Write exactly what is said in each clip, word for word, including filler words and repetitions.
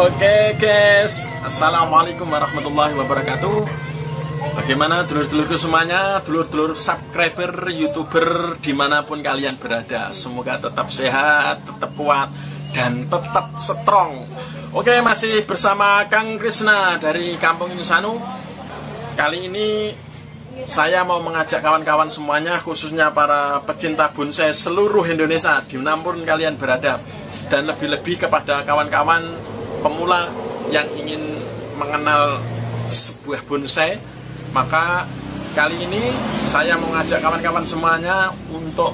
Oke guys, assalamualaikum warahmatullahi wabarakatuh. Bagaimana dulur-dulurku semuanya, dulur-dulur subscriber, youtuber dimanapun kalian berada. Semoga tetap sehat, tetap kuat, dan tetap strong. Oke, masih bersama Kang Krisna dari Kampung Insanu. Kali ini saya mau mengajak kawan-kawan semuanya, khususnya para pecinta bonsai seluruh Indonesia dimanapun kalian berada, dan lebih-lebih kepada kawan-kawan pemula yang ingin mengenal sebuah bonsai. Maka kali ini saya mau ngajak kawan-kawan semuanya untuk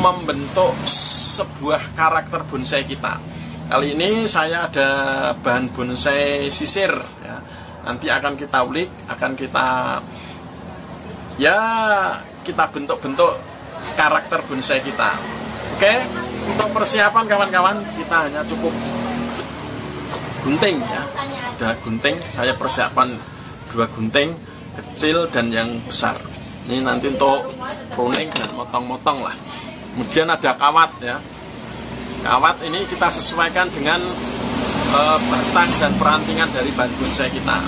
membentuk sebuah karakter bonsai kita. Kali ini saya ada bahan bonsai sisir ya. Nanti akan kita ulik, akan kita ya kita bentuk-bentuk karakter bonsai kita. Oke, untuk persiapan kawan-kawan kita hanya cukup gunting ya, udah gunting, saya persiapan dua gunting kecil dan yang besar. Ini nanti untuk pruning dan motong-motong lah. Kemudian ada kawat ya, kawat ini kita sesuaikan dengan e, batang dan perantingan dari bahan bonsai kita.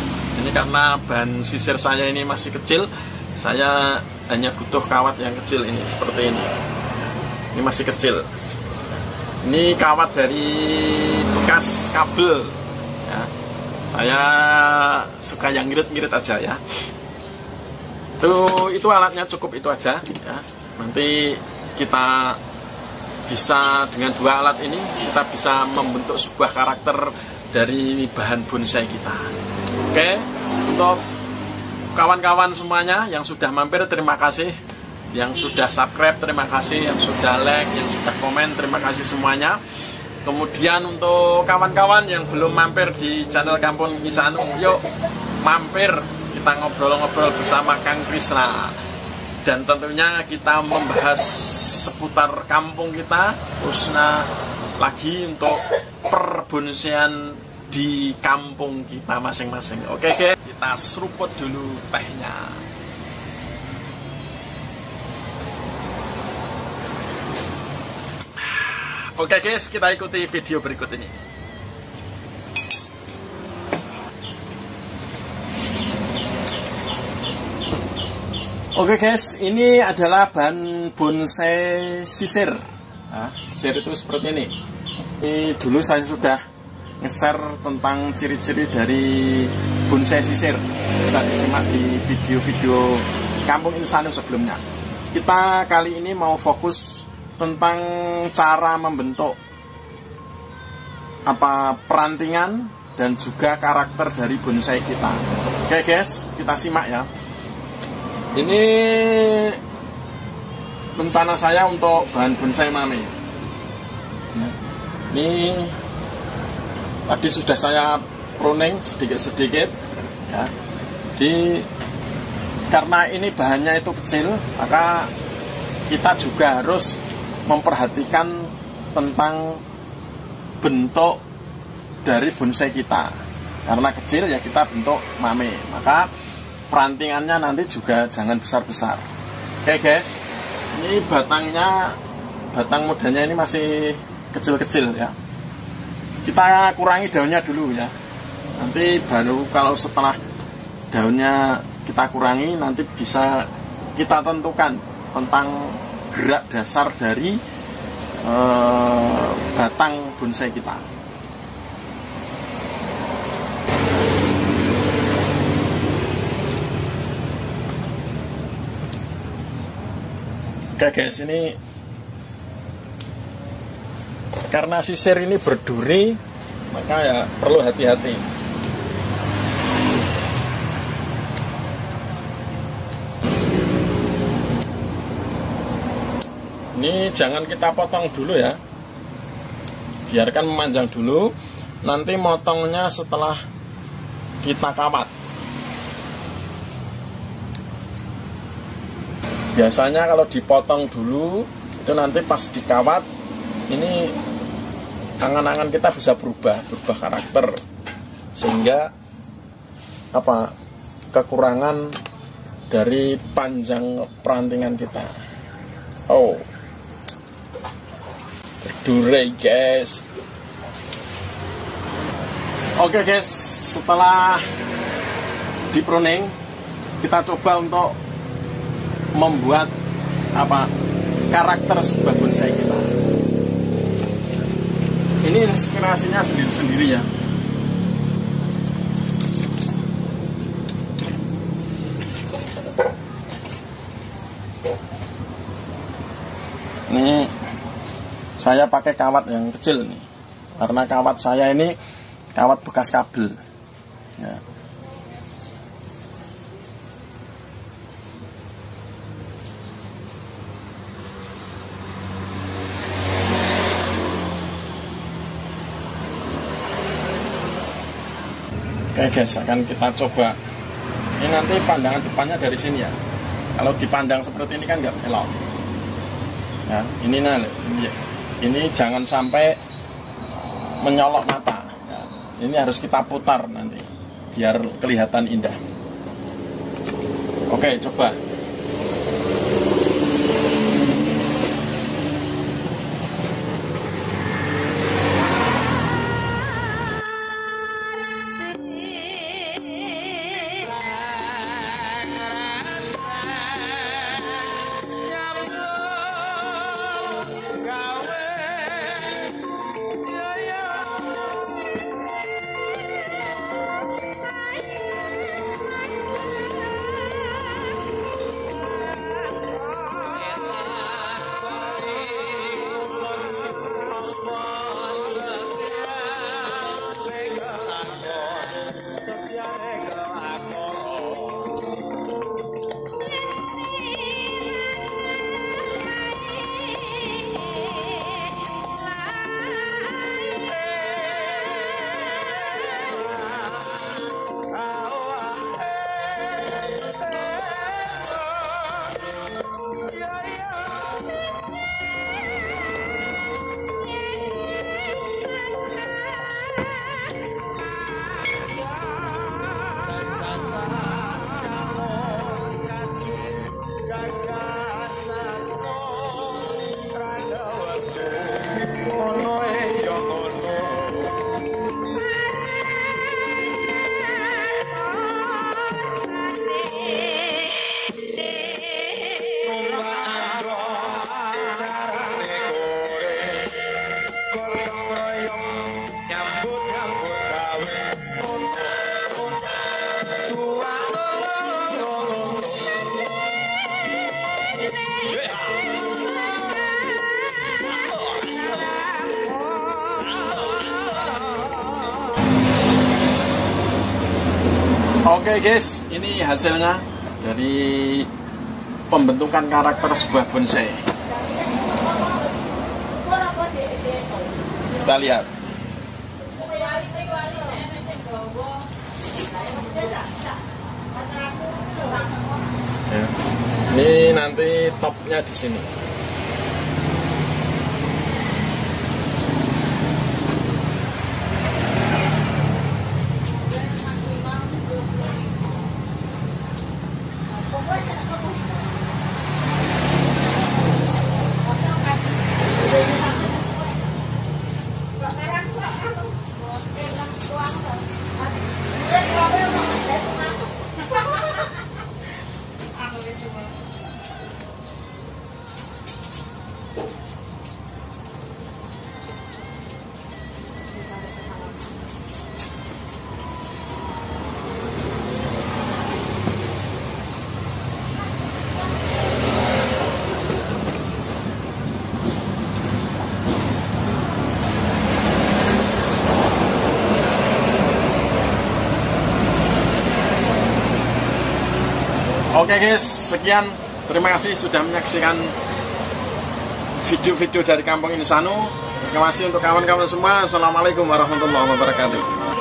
Ini karena bahan sisir saya ini masih kecil, saya hanya butuh kawat yang kecil ini seperti ini. Ini masih kecil. Ini kawat dari bekas kabel. Ya, saya suka yang ngirit-ngirit aja ya. Tuh, itu alatnya cukup itu aja ya. Nanti kita bisa dengan dua alat ini kita bisa membentuk sebuah karakter dari bahan bonsai kita. Oke, untuk kawan-kawan semuanya yang sudah mampir terima kasih, yang sudah subscribe terima kasih, yang sudah like, yang sudah komen terima kasih semuanya. Kemudian untuk kawan-kawan yang belum mampir di channel Kampoeng Insanu, yuk mampir, kita ngobrol-ngobrol bersama Kang Krisna. Dan tentunya kita membahas seputar kampung kita, khususnya lagi untuk perbonsaian di kampung kita masing-masing. Oke, oke, kita seruput dulu tehnya. Oke guys, kita ikuti video berikut ini. Oke guys, ini adalah bahan bonsai sisir. Nah, sisir itu seperti ini. Ini dulu saya sudah nge-share tentang ciri-ciri dari bonsai sisir. Bisa disimak di video-video Kampung Insanu sebelumnya. Kita kali ini mau fokus tentang cara membentuk apa perantingan dan juga karakter dari bonsai kita. Oke guys, kita simak ya. Ini rencana saya untuk bahan bonsai mami. Ini tadi sudah saya pruning sedikit-sedikit ya. Di karena ini bahannya itu kecil, maka kita juga harus memperhatikan tentang bentuk dari bonsai kita. Karena kecil ya kita bentuk mame, maka perantingannya nanti juga jangan besar-besar. Oke guys, ini batangnya, batang mudanya ini masih kecil-kecil ya. Kita kurangi daunnya dulu ya. Nanti baru kalau setelah daunnya kita kurangi, nanti bisa kita tentukan tentang gerak dasar dari e, batang bonsai kita. Oke guys, ini karena sisir ini berduri, maka ya perlu hati-hati. Ini jangan kita potong dulu ya, biarkan memanjang dulu, nanti motongnya setelah kita kawat. Biasanya kalau dipotong dulu itu nanti pas dikawat ini angan-angan kita bisa berubah berubah karakter, sehingga apa kekurangan dari panjang perantingan kita. Oh, berduri guys. Oke guys, setelah di pruning kita coba untuk membuat apa karakter sebuah bonsai kita. Ini inspirasinya sendiri-sendiri ya. Ini saya pakai kawat yang kecil nih, karena kawat saya ini kawat bekas kabel ya. Oke guys, akan kita coba. Ini nanti pandangan depannya dari sini ya. Kalau dipandang seperti ini kan nggak elok ya. Ini nah, ini jangan sampai menyolok mata. Ini harus kita putar nanti biar kelihatan indah. Oke, coba. Oke guys, ini hasilnya dari pembentukan karakter sebuah bonsai. Kita lihat. Ya. Ini nanti topnya di sini. Oke guys, sekian. Terima kasih sudah menyaksikan video-video dari Kampung Insanu. Terima kasih untuk kawan-kawan semua. Assalamualaikum warahmatullahi wabarakatuh.